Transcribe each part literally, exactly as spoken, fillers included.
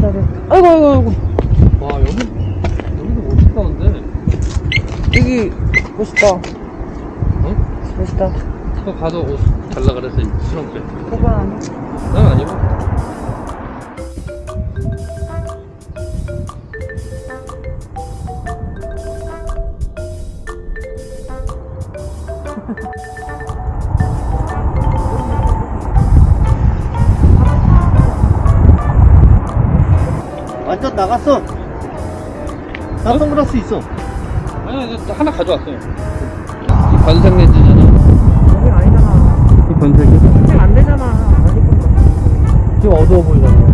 바닥에. 아이고, 아이고, 아이고. 와, 여기, 여기도 멋있다, 근데. 여기, 멋있다. 어? 멋있다. 또 가서 옷 달라 그래서 수렁빼. 그건 아니야? 난 아니야. 완전 나갔어. 나 선글라스 있어. 아니, 하나 가져왔어요. 이 번색 렌즈잖아. 여기 아니잖아. 이 번색이? 번색 안 되잖아. 아니, 지금 어두워 보이잖아.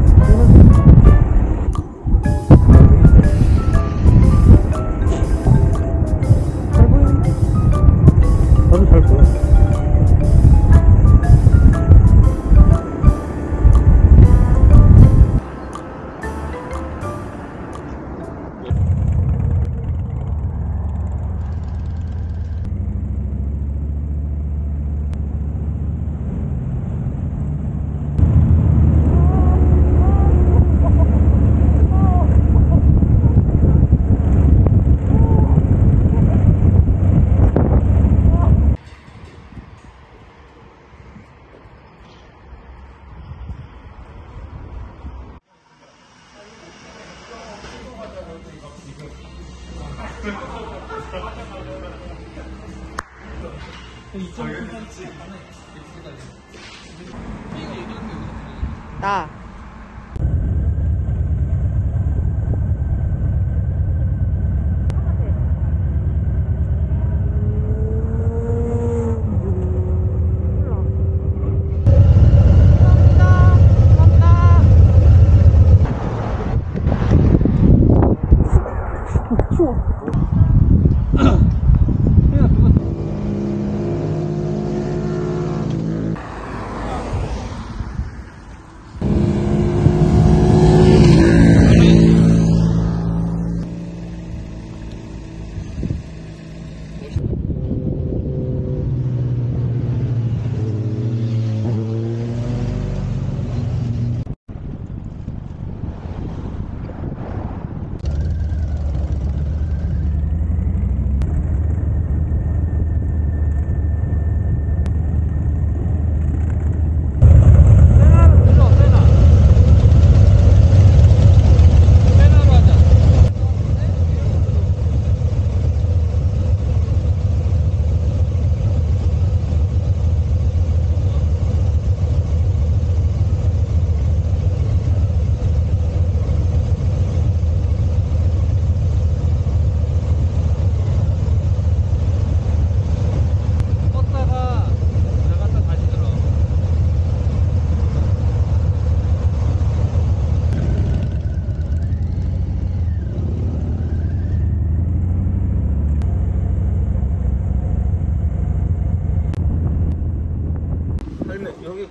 나 여기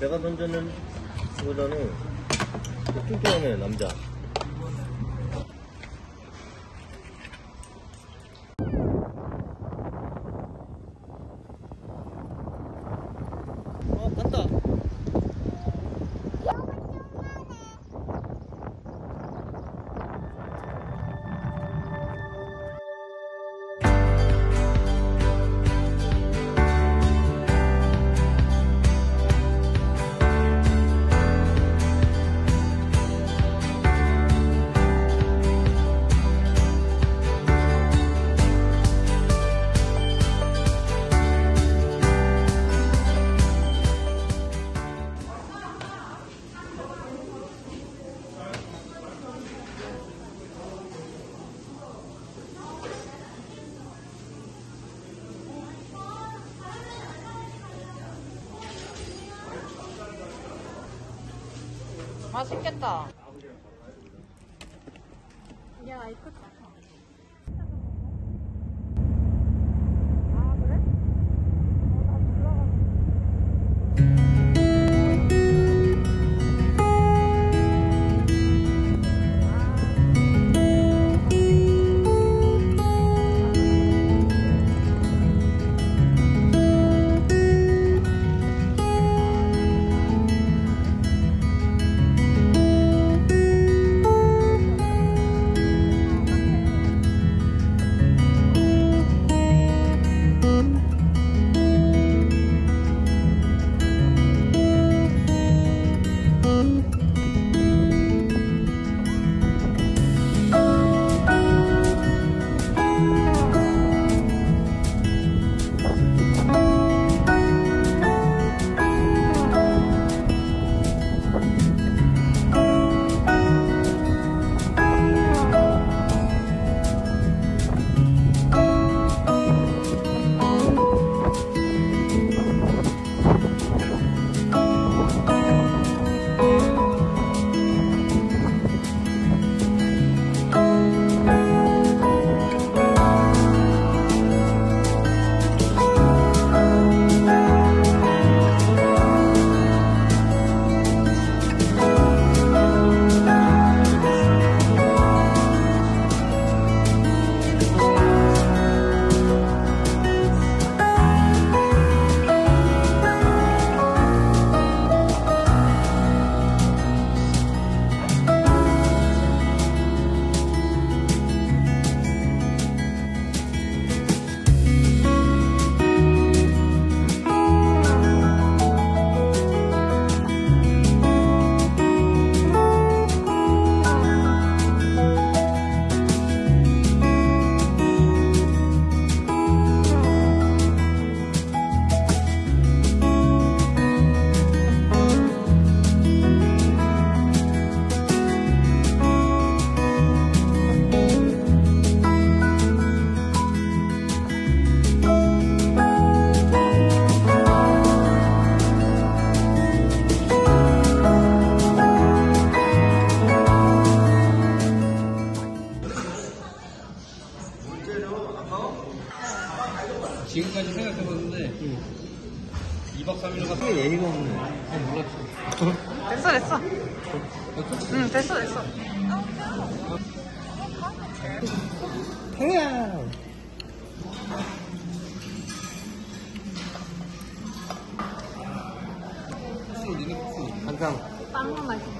내가 던져는 그거는 뚱뚱하네 남자. 어 간다. 맛있겠다. 야, 이거 좋다. 아, 그래? 어, 나 올라가. 왜 예의가 없는 거야? 어, 몰랐어. 됐어, 됐어. 응, 됐어, 됐어. 태양! 항상 빵만 맛있어.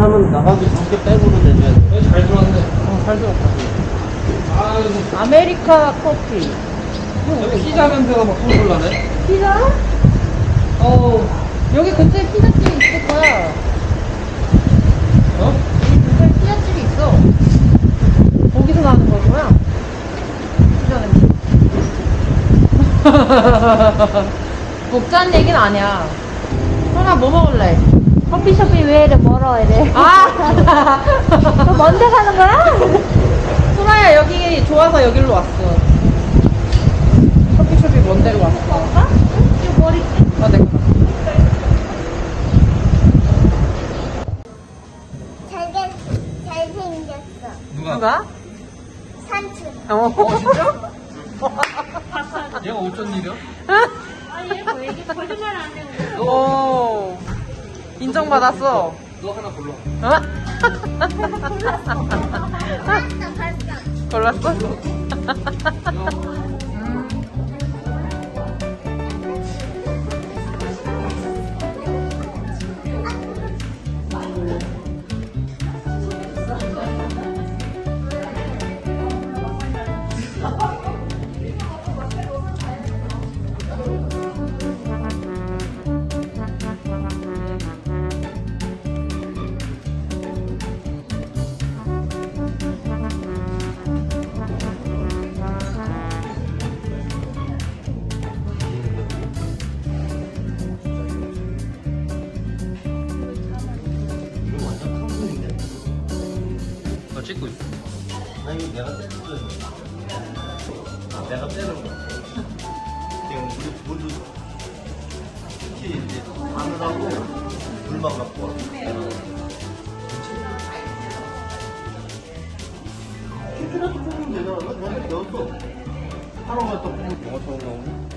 하면 나가기 좋게 빼고는 되면 잘 들어왔네. 어, 잘 들어왔다. 아, 아메리카 커피. 여기 피자 냄새가 막 쏠 올라네. 피자? 어, 여기 근처에 피자집이 있을 거야. 어? 여기 근처에 피자집이 있어. 거기서 나는 거구나. 피자 냄새. 먹자는 얘기는 아니야. 설아, 뭐 먹을래? 커피숍이 왜 이래 멀어 이래. 아! 너 먼데 사는 거야? 소라야, 여기 좋아서 여기로 왔어. 커피숍이 먼 데로 왔어. 어? 이거 머리. 아, 네. 잘, 잘 생겼어. 누가? 누가? 산출. 어, 어, 진짜? 얘가 어쩐 일이야? 아니, 얘가 왜 이렇게 거짓말 안 해요? 오. 인정받았어. 너 하나 골라. 어? 골랐어? 골랐어? Thank you. 찍고 있어. 아니 내가 찍는 거야. 내가 빼는 거야. 지금 우리 모두 특히 이제 마늘하고 물만 갖고 와. 치즈라도 뽑으면 되잖아. 나 저번에 배웠어. 하러 갔다 뽑으면 뭐가 처음 나오니?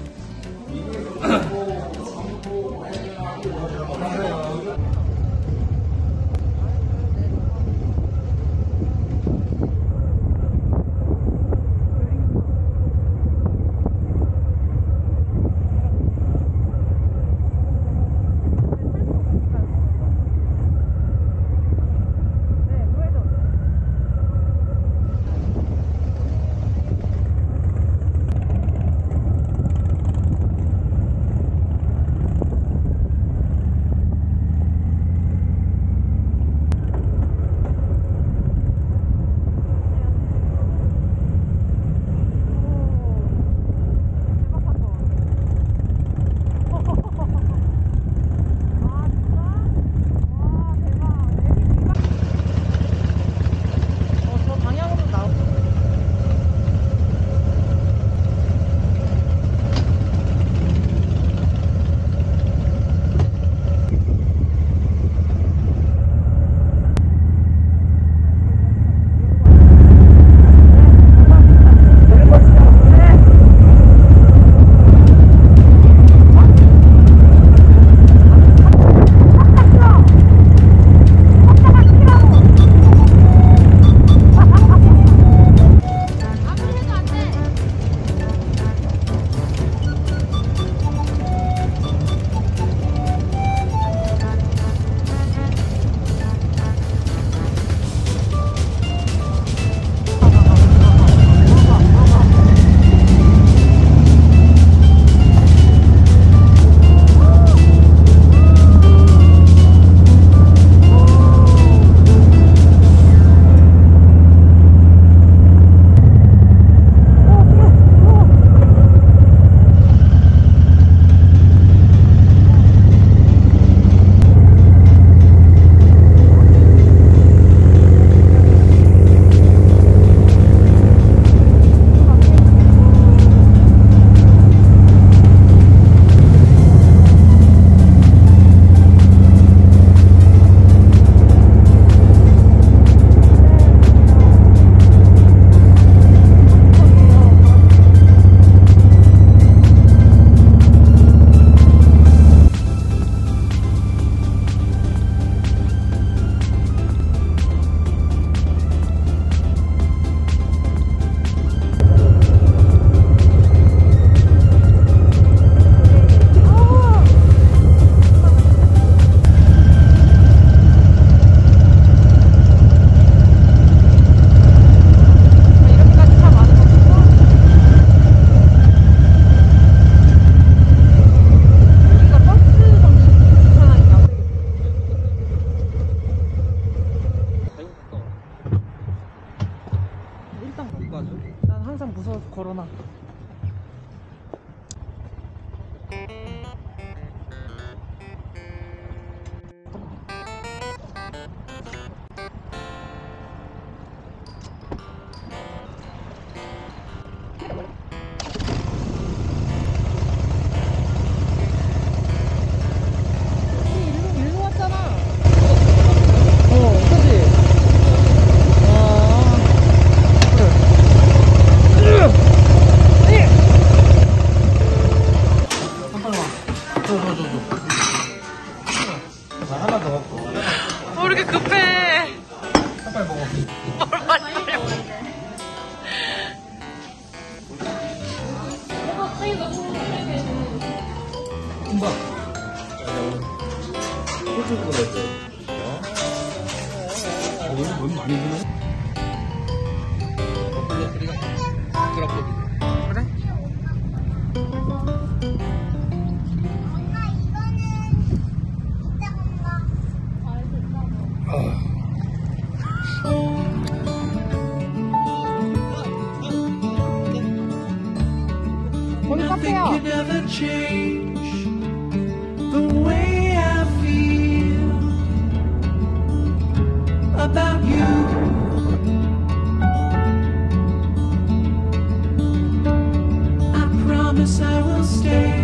난 항상 무서워서 걸어놔. 돈 많이 주네? 그래? 오늘 카페야. About you. stay.